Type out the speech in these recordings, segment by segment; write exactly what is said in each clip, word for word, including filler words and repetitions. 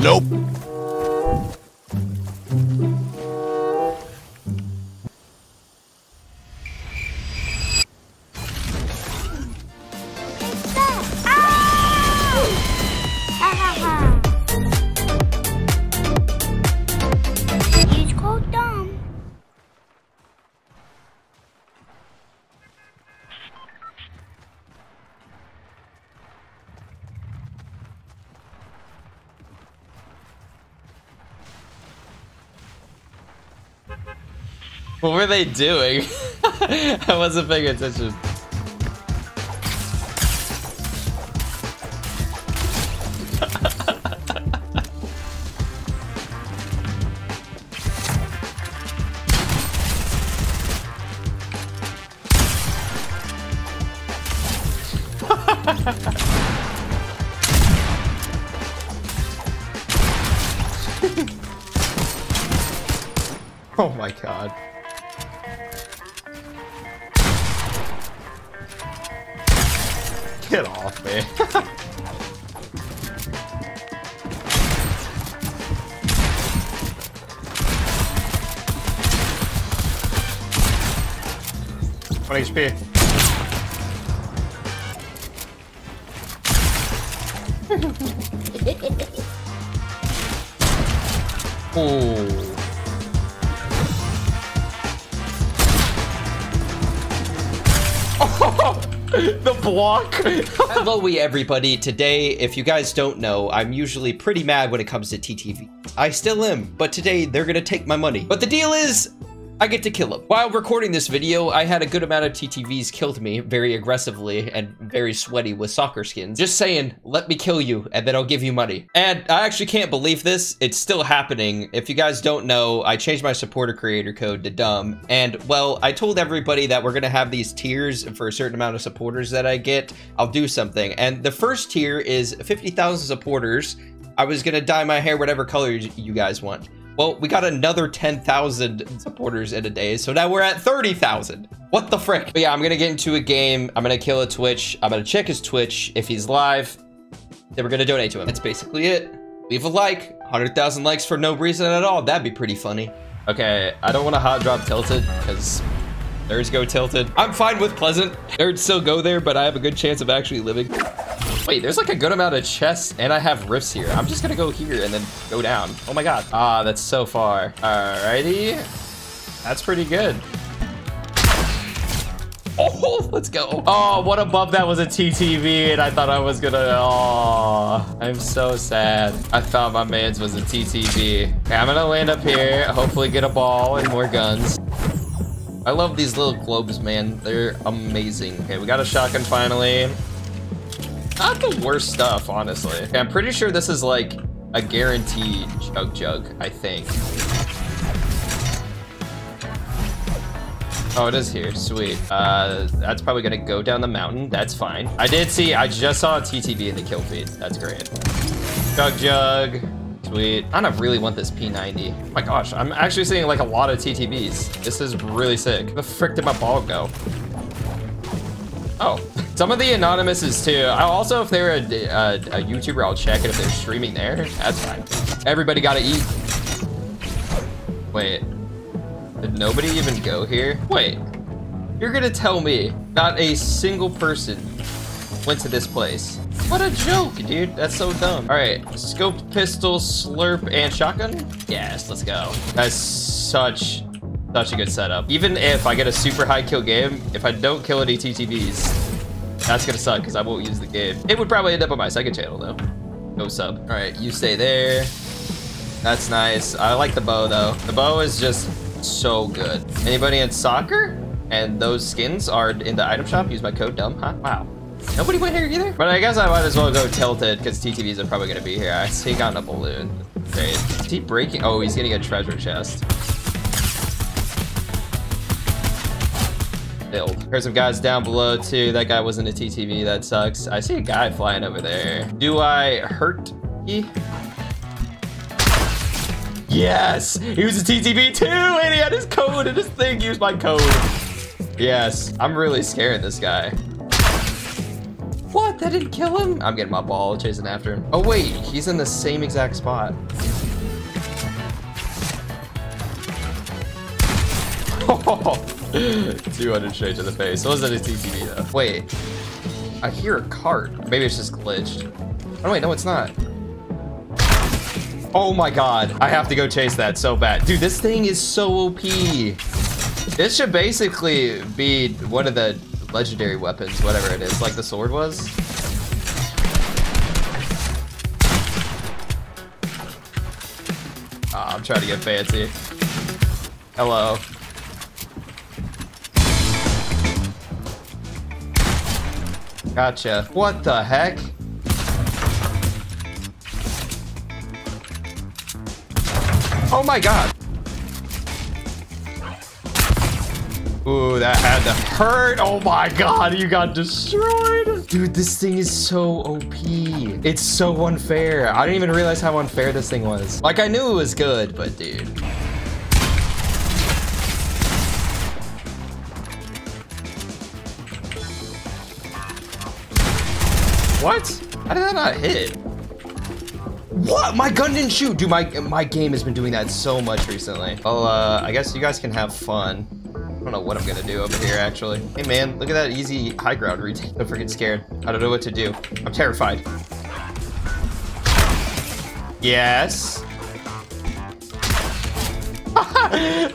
Nope. What were they doing? I wasn't paying attention. Oh my god. Get off me. one H P. Oh. The block. Hello everybody. Today, if you guys don't know, I'm usually pretty mad when it comes to T T V. I still am, but today they're gonna take my money. But the deal is, I get to kill him. While recording this video, I had a good amount of T T Vs killed me very aggressively and very sweaty with soccer skins. Just saying, let me kill you and then I'll give you money. And I actually can't believe this. It's still happening. If you guys don't know, I changed my supporter creator code to dumb. And well, I told everybody that we're gonna have these tiers for a certain amount of supporters that I get. I'll do something. And the first tier is fifty thousand supporters. I was gonna dye my hair whatever color you guys want. Well, we got another ten thousand supporters in a day, so now we're at thirty thousand. What the frick? But yeah, I'm gonna get into a game. I'm gonna kill a Twitch. I'm gonna check his Twitch. If he's live, then we're gonna donate to him. That's basically it. Leave a like. one hundred thousand likes for no reason at all. That'd be pretty funny. Okay, I don't want to hot drop Tilted, because nerds go Tilted. I'm fine with Pleasant. Nerds still go there, but I have a good chance of actually living. Wait, there's like a good amount of chests and I have rifts here. I'm just gonna go here and then go down. Oh my god. Ah, that's so far. Alrighty. That's pretty good. Oh, let's go. Oh, what above that was a T T V and I thought I was gonna, oh, I'm so sad. I thought my man's was a T T V. Okay, I'm gonna land up here, hopefully get a ball and more guns. I love these little globes, man. They're amazing. Okay, we got a shotgun finally. Not the worst stuff, honestly. Okay, I'm pretty sure this is like a guaranteed jug jug, I think. Oh, it is here, sweet. Uh, that's probably gonna go down the mountain, that's fine. I did see, I just saw a T T V in the kill feed, that's great. Jug jug, sweet. I don't really want this P ninety. Oh my gosh, I'm actually seeing like a lot of T T Vs. This is really sick. Where the frick did my ball go? Oh, some of the anonymouses too. I also, if they're a, a, a YouTuber, I'll check it if they're streaming there. That's fine. Everybody gotta eat. Wait, did nobody even go here? Wait, you're gonna tell me not a single person went to this place? What a joke, dude. That's so dumb. All right, scope, pistol, slurp, and shotgun. Yes, let's go. That's such... such a good setup. Even if I get a super high kill game, if I don't kill any T T Vs, that's gonna suck because I won't use the game. It would probably end up on my second channel though. No sub. All right, you stay there. That's nice. I like the bow though. The bow is just so good. Anybody in soccer? And those skins are in the item shop. Use my code dumb, huh? Wow. Nobody went here either? But I guess I might as well go Tilted because T T Vs are probably gonna be here. I see he got a balloon. Great. Keep breaking. Oh, he's getting a treasure chest. Build. Heard some guys down below too. That guy wasn't a T T V. That sucks. I see a guy flying over there. Do I hurt he? Yes! He was a T T V too! And he had his code and his thing. Use my code. Yes. I'm really scaring this guy. What What? That didn't kill him? I'm getting my ball chasing after him. Oh wait, he's in the same exact spot. two hundred straight to the face. So wasn't a T P though. Wait, I hear a cart. Maybe it's just glitched. Oh wait, no, it's not. Oh my god, I have to go chase that so bad. Dude, this thing is so O P. This should basically be one of the legendary weapons, whatever it is, like the sword was. Oh, I'm trying to get fancy. Hello. Gotcha. What the heck? Oh my god! Ooh, that had to hurt! Oh my god, you got destroyed! Dude, this thing is so O P. It's so unfair. I didn't even realize how unfair this thing was. Like, I knew it was good, but dude. What? How did that not hit? What? My gun didn't shoot. Dude, my my game has been doing that so much recently. Well, uh, I guess you guys can have fun. I don't know what I'm gonna do over here, actually. Hey, man, look at that easy high ground retake. I'm freaking scared. I don't know what to do. I'm terrified. Yes.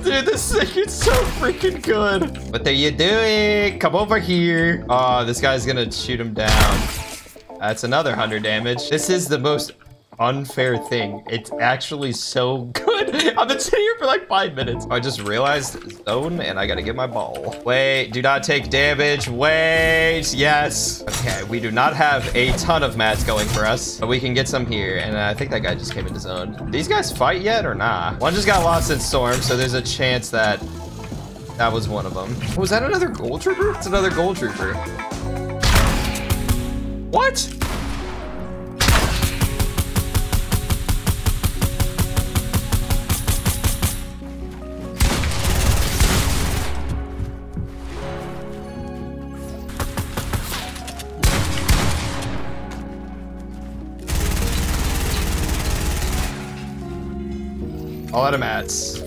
Dude, this thing is so freaking good. What are you doing? Come over here. Oh, this guy's gonna shoot him down. That's another one hundred damage. This is the most unfair thing. It's actually so good. I've been sitting here for like five minutes. I just realized zone and I gotta get my ball. Wait, do not take damage. Wait, yes. Okay, we do not have a ton of mats going for us, but we can get some here. And I think that guy just came into zone. These guys fight yet or nah? One just got lost in storm, so there's a chance that that was one of them. Was that another gold trooper? It's another gold trooper. What? All out of mats.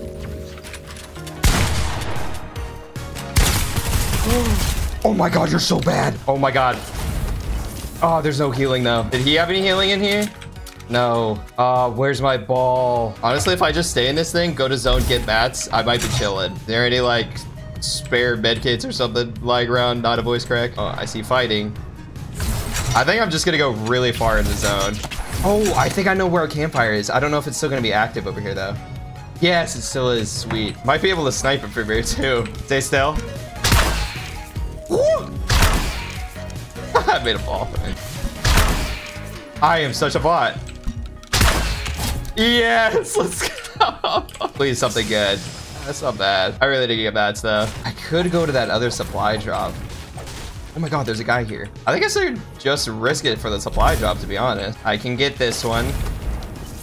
Oh my god, you're so bad. Oh my god. Oh, there's no healing though. Did he have any healing in here? No. Uh, where's my ball? Honestly, if I just stay in this thing, go to zone, get mats, I might be chilling. Is there any like spare medkits or something lying around? Not a voice crack. Oh, I see fighting. I think I'm just gonna go really far in the zone. Oh, I think I know where a campfire is. I don't know if it's still gonna be active over here though. Yes, it still is. Sweet. Might be able to snipe it from here too. Stay still. I made a ball. I am such a bot. Yes, let's go. Please, something good. That's not bad. I really didn't get bats though. I could go to that other supply drop. Oh my god, there's a guy here. I think I should just risk it for the supply drop, to be honest. I can get this one.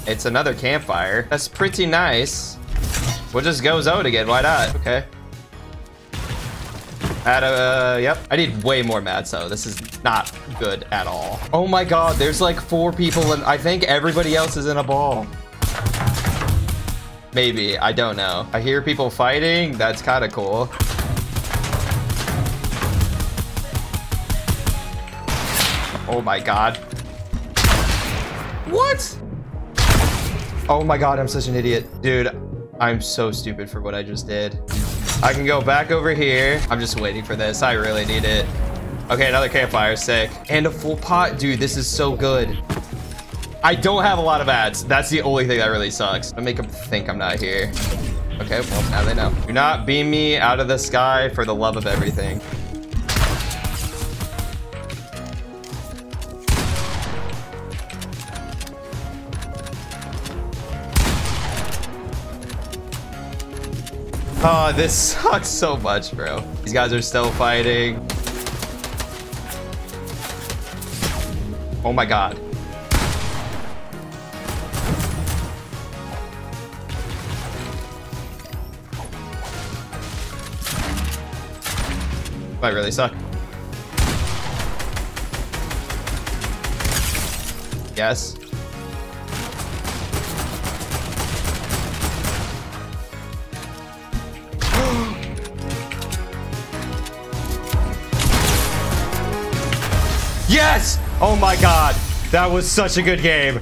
It's another campfire. That's pretty nice. We'll just go zone again. Why not? Okay. At a, uh, yep. I need way more mats though. This is not good at all. Oh my god, there's like four people and I think everybody else is in a ball. Maybe, I don't know. I hear people fighting. That's kind of cool. Oh my god. What? Oh my god, I'm such an idiot. Dude, I'm so stupid for what I just did. I can go back over here. I'm just waiting for this. I really need it. Okay, another campfire. Sick. And a full pot. Dude, this is so good. I don't have a lot of ads. That's the only thing that really sucks. I make them think I'm not here. Okay, well, now they know. Do not beam me out of the sky for the love of everything. Oh, this sucks so much, bro. These guys are still fighting. Oh my god. I really suck. Yes. Yes! Oh my god, that was such a good game.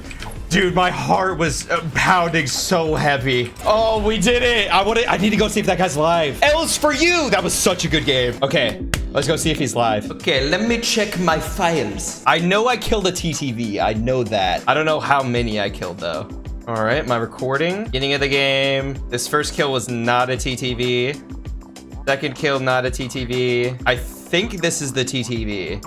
Dude, my heart was uh, pounding so heavy. Oh, we did it. I want I need to go see if that guy's live. L's for you. That was such a good game. Okay, let's go see if he's live. Okay, let me check my files. I know I killed a T T V. I know that. I don't know how many I killed though. All right, my recording. Beginning of the game. This first kill was not a T T V. Second kill, not a T T V. I think this is the T T V.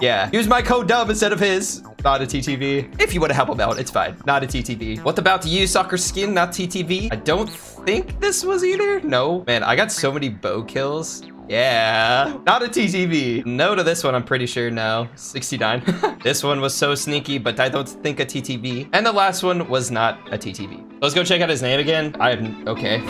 Yeah, use my code dub instead of his. Not a T T V. If you want to help him out, it's fine. Not a T T V. What about you, soccer skin? Not T T V. I don't think this was either. No. Man, I got so many bow kills. Yeah. Not a T T V. No to this one, I'm pretty sure now. sixty-nine. This one was so sneaky, but I don't think a T T V. And the last one was not a T T V. Let's go check out his name again. I have... Okay.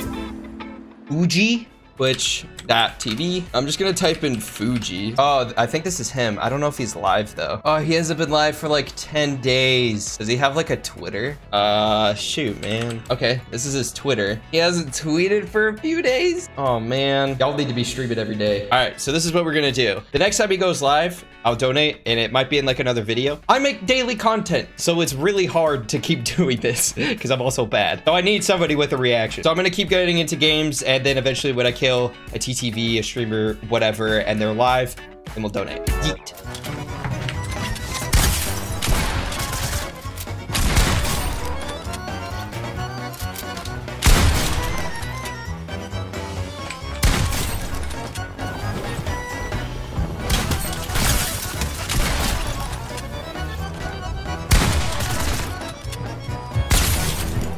Uji? Which that T V. I'm just gonna type in Fuji. Oh, I think this is him. I don't know if he's live though. Oh, he hasn't been live for like ten days. Does he have like a Twitter? Uh, shoot, man. Okay, this is his Twitter. He hasn't tweeted for a few days. Oh man, y'all need to be streaming every day. All right, so this is what we're gonna do. The next time he goes live, I'll donate and it might be in like another video. I make daily content, so it's really hard to keep doing this because I'm also bad. So I need somebody with a reaction. So I'm gonna keep getting into games and then eventually when I can a T T V, a streamer, whatever, and they're live, and we'll donate. Yeet.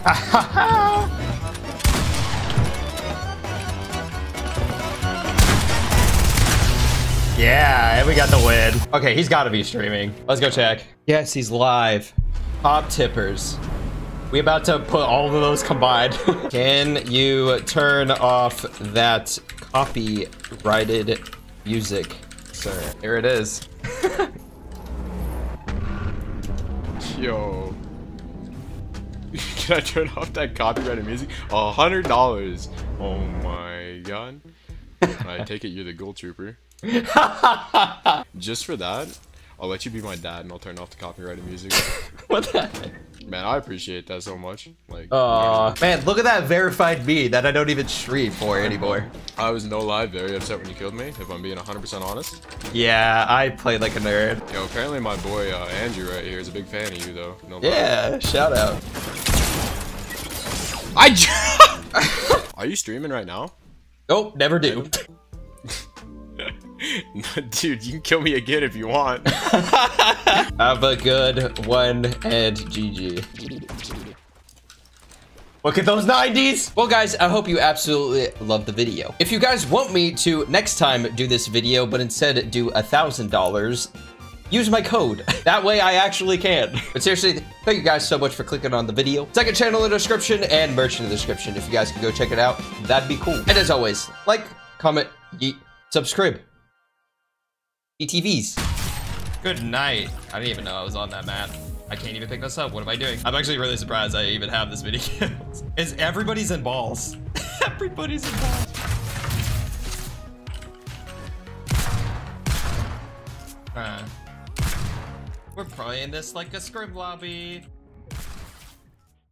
Ha ha ha! Yeah, and we got the win. Okay, he's gotta be streaming. Let's go check. Yes, he's live. Pop tippers. We about to put all of those combined. Can you turn off that copyrighted music, sir? Here it is. Yo. Can I turn off that copyrighted music? A hundred dollars. Oh my god. I take it you're the gold trooper. Just for that, I'll let you be my dad and I'll turn off the copyrighted music. What the heck? Man, I appreciate that so much. Like, uh, man, look at that verified me that I don't even stream for anymore. I was no lie very upset when you killed me, if I'm being one hundred percent honest. Yeah, I played like a nerd. Yo, apparently my boy uh, Andrew right here is a big fan of you though. No yeah, problem. Shout out. I Are you streaming right now? Nope, never do. Dude, you can kill me again if you want. Have a good one and G G. Look at those nineties. Well, guys, I hope you absolutely love the video. If you guys want me to next time do this video, but instead do a thousand dollars, use my code. That way I actually can. But seriously, thank you guys so much for clicking on the video. Second channel in the description and merch in the description. If you guys can go check it out, that'd be cool. And as always, like, comment, yeet, subscribe. T T Vs. Good night. I didn't even know I was on that map. I can't even pick this up. What am I doing? I'm actually really surprised I even have this many kills. Is everybody's in balls? Everybody's in balls. All right. We're probably in this like a scrim lobby.